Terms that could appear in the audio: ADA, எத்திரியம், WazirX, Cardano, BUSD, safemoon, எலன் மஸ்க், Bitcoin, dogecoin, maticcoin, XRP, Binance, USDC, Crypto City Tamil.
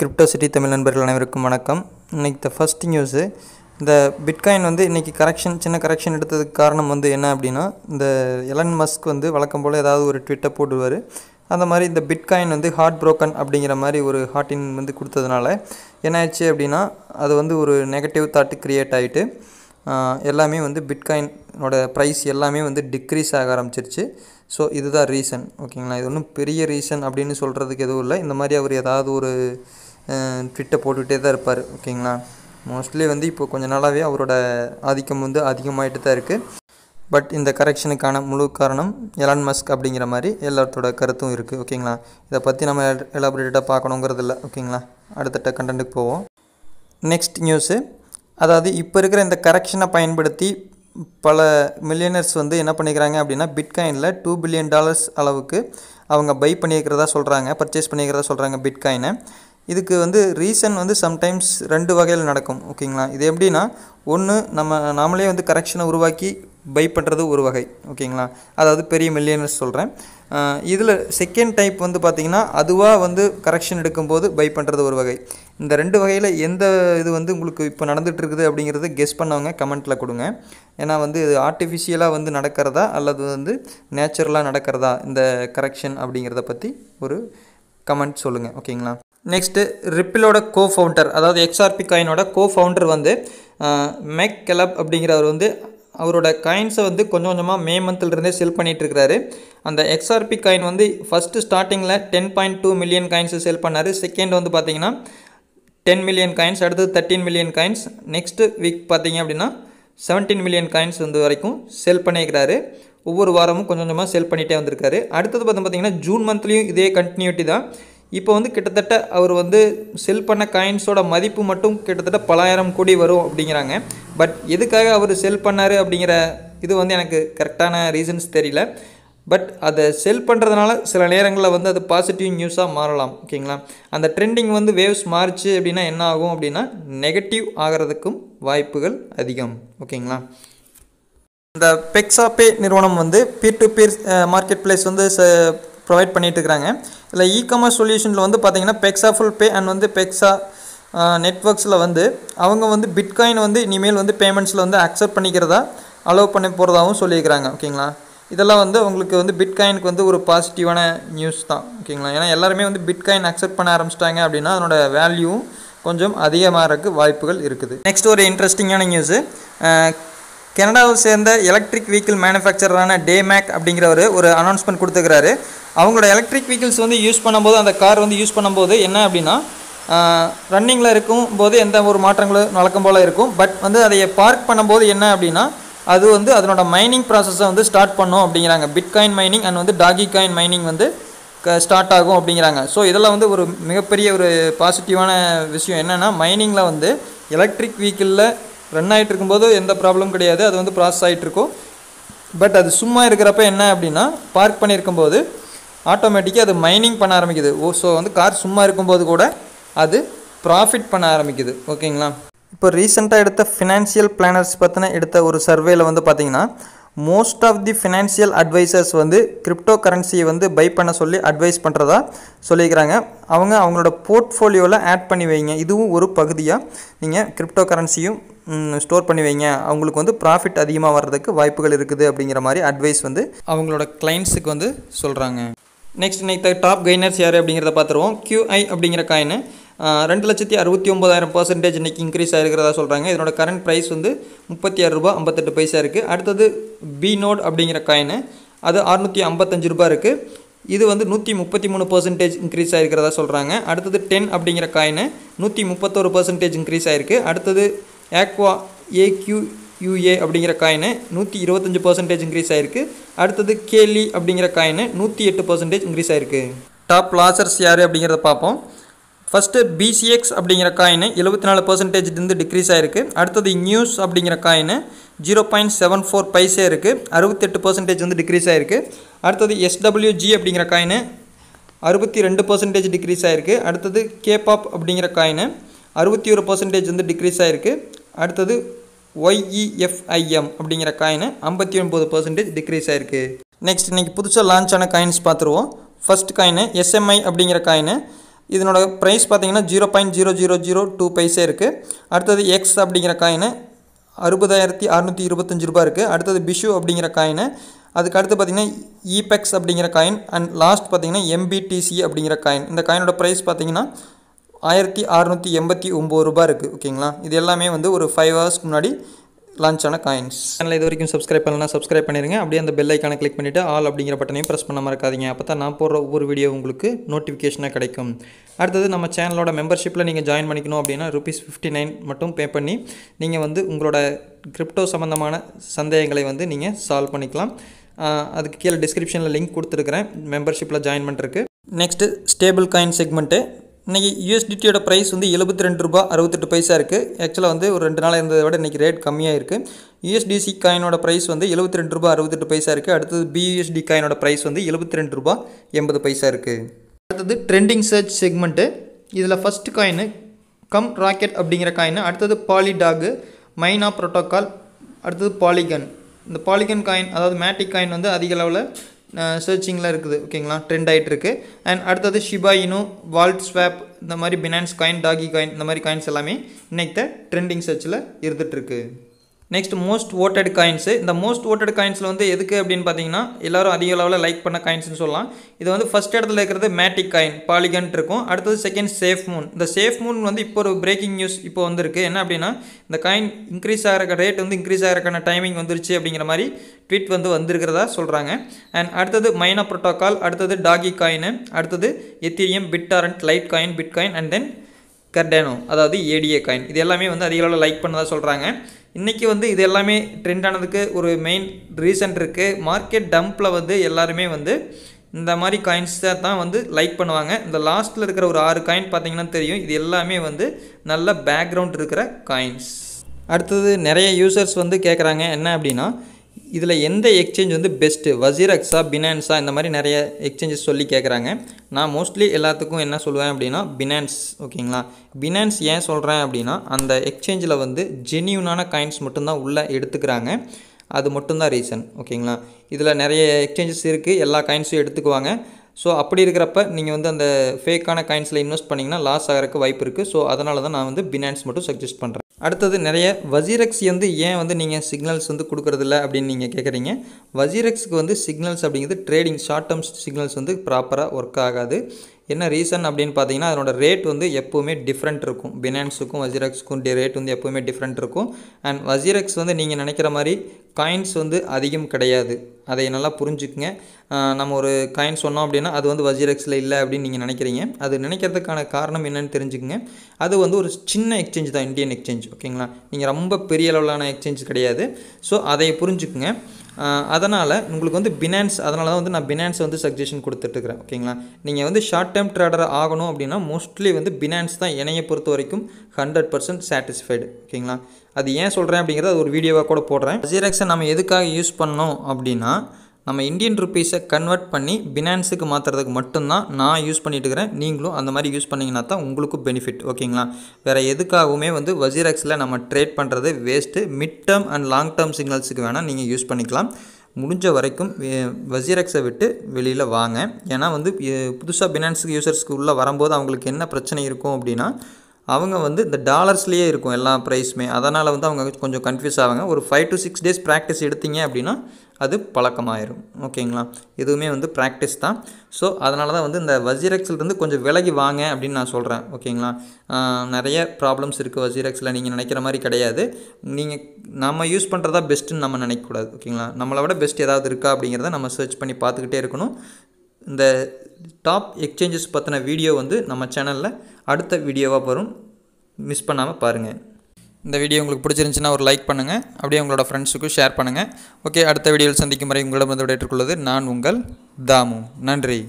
Crypto city Tamil நண்பர்கள் அனைவருக்கும் வணக்கம். இன்றைக்கி த ஃபஸ்ட் நியூஸு, இந்த பிட்காயின் வந்து இன்றைக்கி சின்ன கரெக்ஷன் எடுத்ததுக்கு காரணம் வந்து என்ன அப்படின்னா, இந்த எலன் மஸ்க் வந்து வழக்கம் போல் ஏதாவது ஒரு ட்விட்டை போடுவார். அந்த மாதிரி இந்த பிட்காயின் வந்து ஹார்ட் ப்ரோக்கன் அப்படிங்கிற மாதிரி ஒரு ஹார்டின் வந்து கொடுத்ததுனால என்ன ஆயிடுச்சு அப்படின்னா, அது வந்து ஒரு நெகட்டிவ் தாட் க்ரியேட் ஆகிட்டு எல்லாமே வந்து பிட்காயினோட ப்ரைஸ் எல்லாமே வந்து டிக்ரீஸ் ஆக ஆரம்பிச்சிருச்சு. ஸோ இதுதான் ரீசன், ஓகேங்களா. இது ஒன்றும் பெரிய ரீசன் அப்படின்னு சொல்கிறதுக்கு எதுவும் இல்லை. இந்த மாதிரி அவர் ஏதாவது ஒரு ட்விட்டை போட்டுகிட்டே தான் இருப்பார், ஓகேங்களா. மோஸ்ட்லி வந்து இப்போது கொஞ்சம் நாளாகவே அவரோட ஆதிக்கம் வந்து அதிகமாகிட்டு தான் இருக்குது. பட் இந்த கரெக்ஷனுக்கான முழு காரணம் எலான் மஸ்க் அப்படிங்கிற மாதிரி எல்லாத்தோட கருத்தும் இருக்குது, ஓகேங்களா. இதை பற்றி நம்ம எலாபரேட்டாக பார்க்கணுங்கிறது இல்லை, ஓகேங்களா. அடுத்த கண்டென்ட்டுக்கு போவோம். நெக்ஸ்ட் நியூஸு, அதாவது இப்போ இருக்கிற இந்த கரெக்ஷனை பயன்படுத்தி பல மில்லியனர்ஸ் வந்து என்ன பண்ணிக்கிறாங்க அப்படின்னா, பிட்காயினில் $2 பில்லியன் அளவுக்கு அவங்க பர்ச்சேஸ் பண்ணிக்கிறதா சொல்கிறாங்க பிட்காயினை. இதுக்கு வந்து ரீசன் வந்து சம்டைம்ஸ் ரெண்டு வகையில் நடக்கும், ஓகேங்களா. இது எப்படின்னா, ஒன்று நாமளே வந்து கரெக்ஷனை உருவாக்கி பை பண்ணுறது ஒரு வகை, ஓகேங்களா, அதாவது பெரிய மில்லியனர்ஸ் சொல்கிறேன். இதில் செகண்ட் டைப் வந்து பார்த்திங்கன்னா, அதுவாக வந்து கரெக்ஷன் எடுக்கும்போது பை பண்ணுறது ஒரு வகை. இந்த ரெண்டு வகையில் எந்த இது வந்து உங்களுக்கு இப்போ நடந்துகிட்ருக்குது அப்படிங்கிறது கெஸ் பண்ணவங்க கமெண்ட்டில் கொடுங்க. ஏன்னா வந்து இது ஆர்டிஃபிஷியலாக வந்து நடக்கிறதா அல்லது வந்து நேச்சுரலாக நடக்கிறதா இந்த கரெக்ஷன் அப்படிங்கிறத பற்றி ஒரு கமெண்ட் சொல்லுங்கள், ஓகேங்களா. நெக்ஸ்ட்டு, ரிப்பிலோட கோ ஃபவுண்டர், அதாவது எக்ஸ்ஆர்பி காயினோட கோ ஃபவுண்டர் வந்து மேக் கெலப் அப்படிங்கிறவர் வந்து அவரோட காயின்ஸை வந்து கொஞ்சம் கொஞ்சமாக மே மந்த்லேருந்தே செல் பண்ணிகிட்ருக்கிறாரு. அந்த எக்ஸ்ஆர்பி காயின் வந்து ஃபஸ்ட்டு ஸ்டார்டிங்கில் 10.2 மில்லியன் காயின்ஸு செல் பண்ணார். செகண்ட் வந்து பார்த்திங்கன்னா 10 மில்லியன் காயின்ஸ், அடுத்து 13 மில்லியன் காயின்ஸ், நெக்ஸ்ட்டு வீக் பார்த்திங்க அப்படின்னா 17 மில்லியன் காயின்ஸ் வந்து வரைக்கும் செல் பண்ணியிருக்கிறாரு. ஒவ்வொரு வாரமும் கொஞ்சம் கொஞ்சமாக செல் பண்ணிகிட்டே வந்திருக்காரு. அடுத்தது பார்த்திங்கன்னா ஜூன் மந்த்லேயும் இதே கண்டினியூட்டி தான். இப்போ வந்து கிட்டத்தட்ட அவர் வந்து செல் பண்ண காயின்ஸோட மதிப்பு மட்டும் கிட்டத்தட்ட $10,000 கோடி வரும் அப்படிங்கிறாங்க. பட் எதுக்காக அவர் செல் பண்ணார் அப்படிங்கிற இது வந்து எனக்கு கரெக்டான ரீசன்ஸ் தெரியல. பட் அதை செல் பண்ணுறதுனால சில நேரங்களில் வந்து அது பாசிட்டிவ் நியூஸாக மாறலாம், ஓகேங்களா. அந்த ட்ரெண்டிங் வந்து வேவ்ஸ் மாறிச்சு அப்படின்னா என்ன ஆகும் அப்படின்னா, நெகட்டிவ் ஆகிறதுக்கும் வாய்ப்புகள் அதிகம், ஓகேங்களா. இந்த பெக்ஸாபே நிறுவனம் வந்து peer to peer marketplace வந்து ப்ரொவைட் பண்ணிகிட்ருக்கிறாங்க. இல்லை இகாமர்ஸ் சொல்யூஷனில் வந்து பார்த்திங்கன்னா பெக்ஸா ஃபுல் பே அண்ட் வந்து பெக்ஸா நெட்வொர்க்ஸில் வந்து அவங்க வந்து பிட்காயின் வந்து இனிமேல் வந்து பேமெண்ட்ஸில் வந்து அக்செப்ட் பண்ணிக்கிறதா அலோவ் பண்ணி போகிறதாகவும் சொல்லியிருக்கிறாங்க, ஓகேங்களா. இதெல்லாம் வந்து உங்களுக்கு வந்து பிட்காயினுக்கு வந்து ஒரு பாசிட்டிவான நியூஸ் தான், ஓகேங்களா. ஏன்னா எல்லாருமே வந்து பிட்காயின் அக்செப்ட் பண்ண ஆரம்பிச்சிட்டாங்க அப்படின்னா அதனோட வேல்யூவும் கொஞ்சம் அதிகமாக வாய்ப்புகள் இருக்குது. நெக்ஸ்ட் ஒரு இன்ட்ரெஸ்டிங்கான நியூஸு, கனடாவை சேர்ந்த எலக்ட்ரிக் வெஹிக்கிள் மேனுஃபேக்சரான டேமேக் அப்படிங்கிறவர் ஒரு அனௌன்ஸ்மெண்ட் கொடுத்துருக்கிறாரு. அவங்களோட எலக்ட்ரிக் வெஹிக்கிள்ஸ் வந்து யூஸ் பண்ணும்போது, அந்த கார் வந்து யூஸ் பண்ணும்போது என்ன அப்படின்னா, ரன்னிங்கில் இருக்கும்போது எந்த ஒரு மாற்றங்களும் வழக்கம் போல் இருக்கும். பட் வந்து அதை பார்க் பண்ணும்போது என்ன அப்படின்னா, அது வந்து அதனோட மைனிங் ப்ராசஸை வந்து ஸ்டார்ட் பண்ணும் அப்படிங்கிறாங்க. பிட்காயின் மைனிங் அண்ட் வந்து டாகி காயின் மைனிங் வந்து ஸ்டார்ட் ஆகும் அப்படிங்கிறாங்க. ஸோ இதெல்லாம் வந்து ஒரு மிகப்பெரிய ஒரு பாசிட்டிவான விஷயம். என்னென்னா மைனிங்கில் வந்து எலக்ட்ரிக் வெஹிக்கிளில் ரன் ஆகிட்டு இருக்கும்போது எந்த ப்ராப்ளமும் கிடையாது, அது வந்து ப்ராசஸ் ஆகிட்ருக்கும். பட் அது சும்மா இருக்கிறப்ப என்ன அப்படின்னா, பார்க் பண்ணியிருக்கும்போது ஆட்டோமேட்டிக்காக அது மைனிங் பண்ண ஆரம்பிக்குது. ஸோ வந்து கார் சும்மா இருக்கும்போது கூட அது ப்ராஃபிட் பண்ண ஆரம்பிக்குது, ஓகேங்களா. இப்போ ரீசெண்டாக எடுத்த ஃபினான்ஷியல் பிளானர்ஸ் பற்றின எடுத்த ஒரு சர்வேயில் வந்து பார்த்திங்கன்னா, most of the financial advisers வந்து கிரிப்டோ கரன்சியை வந்து பை பண்ண சொல்லி அட்வைஸ் பண்ணுறதா சொல்லியிருக்கிறாங்க. அவங்களோட போர்ட்ஃபோலியோவில் ஆட் பண்ணி வைங்க, இதுவும் ஒரு பகுதியாக நீங்கள் கிரிப்டோ கரன்சியும் ஸ்டோர் பண்ணி வைங்க, அவங்களுக்கு வந்து ப்ராஃபிட் அதிகமாக வர்றதுக்கு வாய்ப்புகள் இருக்குது அப்படிங்கிற மாதிரி அட்வைஸ் வந்து அவங்களோட கிளைண்ட்ஸுக்கு வந்து சொல்கிறாங்க. நெக்ஸ்ட் இன்னைக்கு டாப் கெய்னர்ஸ் யார் அப்படிங்கிறத பார்த்துருவோம். QI அப்படிங்கிற காயின் 2,69,000% இன்றைக்கி இன்க்ரீஸ் ஆகிருக்கிறதா சொல்கிறாங்க. இதனோட கரண்ட் ப்ரைஸ் வந்து ₹36.58 இருக்குது. அடுத்தது பிநோட் அப்படிங்கிற காயின், அது ₹655 இருக்குது. இது வந்து 133% இன்க்ரீஸ் ஆகிருக்கிறதா சொல்கிறாங்க. அடுத்தது 10 அப்படிங்கிற காயின் 131% இன்க்ரீஸ் ஆகிருக்கு. அடுத்தது ஆக்வா AQUA அப்படிங்கிற காயின் 125% இன்க்ரீஸ் ஆகிருக்கு. அடுத்தது கேலி அப்படிங்கிற காயின் 108% இன்க்ரீஸ் ஆகிருக்கு. டாப் லாசர்ஸ் யார் அப்படிங்கிறத பார்ப்போம். ஃபஸ்ட்டு BCX அப்படிங்கிற காயின் 74% டிக்ரீஸ் ஆகிருக்கு. அடுத்தது நியூஸ் அப்படிங்கிற காயின் 0.74 பைசே இருக்குது, 68% வந்து டிக்ரீஸ் ஆகிருக்கு. அடுத்தது SWG அப்படிங்கிற காயின் 62% டிக்ரீஸ் ஆகிருக்கு. அடுத்தது கேபாப் அப்படிங்கிற காயின் 61% வந்து டிக்ரீஸ் ஆகிருக்கு. அடுத்தது YEFIM அப்படிங்கிற காயின் 59% டிக்ரீஸ் ஆகிருக்கு. நெக்ஸ்ட் இன்றைக்கி புதுசாக லான்ச் ஆன காயின்ஸ் பார்த்துருவோம். ஃபஸ்ட் காயின் SMI அப்படிங்கிற காயின் இதனோட ப்ரைஸ் பார்த்தீங்கன்னா 0.0002 பைசே இருக்குது. அடுத்தது எக்ஸ் அப்படிங்கிற காயினு 60,625 ரூபாய் இருக்குது. அடுத்தது பிஷு அப்படிங்கிற காயினு, அதுக்கு அடுத்து பார்த்திங்கன்னா ஈபெக்ஸ் அப்படிங்கிற காயின், அண்ட் லாஸ்ட் பார்த்திங்கன்னா எம்பிடிசி அப்படிங்கிற காயின். இந்த காயினோட ப்ரைஸ் பார்த்திங்கன்னா 1689 ரூபாய் இருக்குது. ஓகேங்களா, இது எல்லாமே வந்து ஒரு 5 ஹவர்ஸ்க்கு முன்னாடி லான்ச் ஆன காயின்ஸ். சேனலில் இது வரைக்கும் சப்ஸ்கிரைப் பண்ணலாம், சப்ஸ்கிரைப் பண்ணிடுங்க. அப்படியே அந்த பெல் ஐக்கானை கிளிக் பண்ணிவிட்டு ஆல் அப்படிங்கிற பட்டனையும் ப்ரெஸ் பண்ண மறக்காதீங்க. அப்போ தான் நான் போடுற ஒவ்வொரு வீடியோ உங்களுக்கு நோட்டிஃபிகேஷனாக கிடைக்கும். அடுத்தது நம்ம சேனலோட மெம்பர்ஷிப்பில் நீங்கள் ஜாயின் பண்ணிக்கணும் அப்படின்னா ₹59 மட்டும் பே பண்ணி நீங்கள் வந்து உங்களோட கிரிப்டோ சம்மந்தமான சந்தேகங்களை வந்து நீங்கள் சால்வ் பண்ணிக்கலாம். அதுக்கு கீழே டிஸ்கிரிப்ஷனில் லிங்க் கொடுத்துருக்குறேன் மெம்பர்ஷிப்பில் ஜாயின் பண்ணுறதுக்கு. Next stable coin segment. இன்றைக்கி USDTயோட ப்ரைஸ் வந்து ₹72.68 இருக்குது. ஆக்சுவலாக வந்து ஒரு 2 நாளாக இருந்ததை விட இன்றைக்கி ரேட் கம்மியாக இருக்குது. USDC காயினோட ப்ரைஸ் வந்து ₹72.68 இருக்குது. அடுத்தது BUSD காயினோட ப்ரைஸ் வந்து ₹72.80 இருக்குது. அடுத்தது ட்ரெண்டிங் சர்ச் செக்மெண்ட்டு. இதில் ஃபஸ்ட்டு காயினு கம் ராக்கெட் அப்படிங்கிற காயினு, அடுத்தது பாலிடாகு, மைனா ப்ரோட்டோக்கால், அடுத்தது பாலிகன். இந்த பாலிகன் காயின் அதாவது மேட்டிக் காயின் வந்து அதிக அளவில் சர்ச்சிங்கில் இருக்குது. ஓகேங்களா, ட்ரெண்ட் ஆகிட்டு இருக்குது. அண்ட் அடுத்தது ஷிபா இனு, வால்ட் ஸ்வாப், இந்த மாதிரி பினான்ஸ் காயின், டாகி காயின், இந்த மாதிரி காயின்ஸ் எல்லாமே இன்றைக்கு ட்ரெண்டிங் சர்ச்சில் இருந்துகிட்ருக்கு. Next most voted coins. இந்த மோஸ்ட் ஓட்டட் காயின்ஸில் வந்து எதுக்கு அப்படின்னு பார்த்தீங்கன்னா எல்லோரும் அதிக அளவில் லைக் பண்ண காயின்ஸ்னு சொல்லலாம். இது வந்து ஃபஸ்ட் இடத்துல இருக்கிறது மேட்டிக் காயின், பாலிகன் இருக்கும். அடுத்தது செகண்ட் SafeMoon. இந்த SafeMoon வந்து இப்போ ஒரு பிரேக்கிங் நியூஸ் இப்போ வந்திருக்கு. என்ன அப்படின்னா இந்த காயின் இன்க்ரீஸ் ஆகிற ரேட் வந்து இன்க்ரீஸ் ஆகிறக்கான டைமிங் வந்துருச்சு அப்படிங்கிற மாதிரி ட்வீட் வந்து வந்திருக்கிறதா சொல்கிறாங்க. அண்ட் அடுத்தது மைனா ப்ரோட்டோக்கால், அடுத்தது டாகி காயின், அடுத்தது எத்திரியம், BitTorrent, Litecoin, Bitcoin, and then Cardano அதாவது ADA காயின். இது எல்லாமே வந்து அதிக அளவில் லைக் பண்ணதாக சொல்கிறாங்க. இன்றைக்கி வந்து இது எல்லாமே ட்ரெண்ட் ஆனதுக்கு ஒரு மெயின் ரீசன் இருக்குது. மார்க்கெட் டம்பில் வந்து எல்லாருமே வந்து இந்த மாதிரி காயின்ஸை தான் வந்து லைக் பண்ணுவாங்க. இந்த லாஸ்ட்டில் இருக்கிற ஒரு 6 காயின் பார்த்திங்கன்னா தெரியும், இது எல்லாமே வந்து நல்ல பேக்ரவுண்ட் இருக்கிற காயின்ஸ். அடுத்தது நிறைய யூசர்ஸ் வந்து கேட்குறாங்க என்ன அப்படின்னா இதில் எந்த எக்ஸ்சேஞ்ச் வந்து பெஸ்ட்டு, WazirX, Binance, இந்த மாதிரி நிறைய எக்ஸ்சேஞ்சஸ் சொல்லி கேட்குறாங்க. நான் மோஸ்ட்லி எல்லாத்துக்கும் என்ன சொல்லுவேன் அப்படின்னா Binance. ஓகேங்களா, Binance ஏன் சொல்கிறேன் அப்படின்னா அந்த எக்ஸ்சேஞ்சில் வந்து ஜெனியூனான காயின்ஸ் மட்டும்தான் உள்ளே எடுத்துக்கிறாங்க, அது மட்டும்தான் ரீசன். ஓகேங்களா, இதில் நிறைய எக்ஸ்சேஞ்சஸ் இருக்குது, எல்லா காயின்ஸும் எடுத்துக்குவாங்க. ஸோ அப்படி இருக்கிறப்ப நீங்கள் வந்து அந்த ஃபேக்கான காயின்ஸில் இன்வெஸ்ட் பண்ணிங்கன்னா லாஸ் ஆகிறதுக்கு வாய்ப்பு இருக்குது. ஸோ அதனால தான் நான் வந்து Binance மட்டும் சஜஸ்ட் பண்ணுறேன். அடுத்தது நிறைய WazirX வந்து ஏன் வந்து நீங்கள் சிக்னல்ஸ் வந்து கொடுக்குறதில்ல அப்படின்னு நீங்கள் கேட்குறீங்க. WazirXக்கு வந்து சிக்னல்ஸ் அப்படிங்கிறது ட்ரேடிங் ஷார்ட் டேர்ம் சிக்னல்ஸ் வந்து ப்ராப்பராக ஒர்க் ஆகாது. என்ன ரீசன் அப்படின்னு பார்த்தீங்கன்னா அதனோட ரேட் வந்து எப்போவுமே டிஃப்ரெண்ட் இருக்கும். Binanceக்கும் WazirXக்கும் ரேட் வந்து எப்போவுமே டிஃப்ரெண்ட் இருக்கும். அண்ட் WazirX வந்து நீங்கள் நினைக்கிற மாதிரி காயின்ஸ் வந்து அதிகம் கிடையாது, அதை நல்லா புரிஞ்சுக்குங்க. நம்ம ஒரு காயின் சொன்னோம் அப்படின்னா அது வந்து WazirXல இல்லை அப்படின்னு நீங்கள் நினைக்கிறீங்க. அது நினைக்கிறதுக்கான காரணம் என்னன்னு தெரிஞ்சுக்குங்க. அது வந்து ஒரு சின்ன எக்ஸ்சேஞ்ச் தான், இந்தியன் எக்ஸ்சேஞ்ச். ஓகேங்களா, நீங்கள் ரொம்ப பெரிய அளவிலான எக்ஸ்சேஞ்ச் கிடையாது. ஸோ அதை புரிஞ்சுக்குங்க. அதனால் உங்களுக்கு வந்து Binance, அதனால தான் வந்து நான் Binance வந்து சஜஷன் கொடுத்துட்ருக்கிறேன். ஓகேங்களா, நீங்கள் வந்து ஷார்ட் டேர்ம் ட்ரேடர் ஆகணும் அப்படின்னா மோஸ்ட்லி வந்து Binance தான் என்னையை பொறுத்த வரைக்கும் 100% சாட்டிஸ்ஃபைடு. ஓகேங்களா, அது ஏன் சொல்கிறேன் அப்படிங்கிறத ஒரு வீடியோவாக கூட போடுறேன். WazirXை நம்ம எதுக்காக யூஸ் பண்ணோம் அப்படின்னா நம்ம இந்தியன் ருப்பீஸை கன்வெர்ட் பண்ணி Binanceக்கு மாற்றுறதுக்கு மட்டும்தான் நான் யூஸ் பண்ணிட்டு இருக்கிறேன். நீங்களும் அந்த மாதிரி யூஸ் பண்ணிங்கன்னா தான் உங்களுக்கும் பெனிஃபிட். ஓகேங்களா, வேறு எதுக்காகவுமே வந்து WazirXல நம்ம ட்ரேட் பண்ணுறது waste. Mid term and long term சிக்னல்ஸுக்கு வேணால் நீங்கள் யூஸ் பண்ணிக்கலாம். முடிஞ்ச வரைக்கும் WazirXை விட்டு வெளியில் வாங்க. ஏன்னா வந்து புதுசாக Binanceக்கு யூசர்ஸ்க்கு உள்ளே வரும்போது அவங்களுக்கு என்ன பிரச்சனை இருக்கும் அப்படின்னா அவங்க வந்து இந்த டாலர்ஸ்லேயே இருக்கும் எல்லா ப்ரைஸுமே, அதனால் வந்து அவங்க கொஞ்சம் கன்ஃபியூஸ் ஆவாங்க. ஒரு 5 to 6 days ப்ராக்டிஸ் எடுத்தீங்க அப்படின்னா அது பழக்கமாயிரும். ஓகேங்களா, எதுவுமே வந்து ப்ராக்டிஸ் தான். ஸோ அதனால தான் வந்து இந்த WazirXலேருந்து கொஞ்சம் விலகி வாங்க அப்படின்னு நான் சொல்கிறேன். ஓகேங்களா, நிறைய ப்ராப்ளம்ஸ் இருக்குது WazirXல, நீங்கள் நினைக்கிற மாதிரி கிடையாது. நீங்கள் நம்ம யூஸ் பண்ணுறதா பெஸ்ட்டுன்னு நம்ம நினைக்கக்கூடாது. ஓகேங்களா, நம்மளை விட பெஸ்ட் ஏதாவது இருக்கா அப்படிங்கிறத நம்ம சர்ச் பண்ணி பார்த்துக்கிட்டே இருக்கணும். இந்த டாப் எக்ஸ்சேஞ்சஸ் பற்றின வீடியோ வந்து நம்ம சேனலில் அடுத்த வீடியோவாக வரும், மிஸ் பண்ணாமல் பாருங்கள். இந்த வீடியோ உங்களுக்கு பிடிச்சிருந்துச்சின்னா ஒரு லைக் பண்ணுங்கள், அப்படியே உங்களோட ஃப்ரெண்ட்ஸுக்கும் ஷேர் பண்ணுங்கள். ஓகே, அடுத்த வீடியோவில் சந்திக்கும் வரை உங்களிடம் வந்து விடைபெற்றுக் கொள்வது நான் உங்கள் தாமு. நன்றி.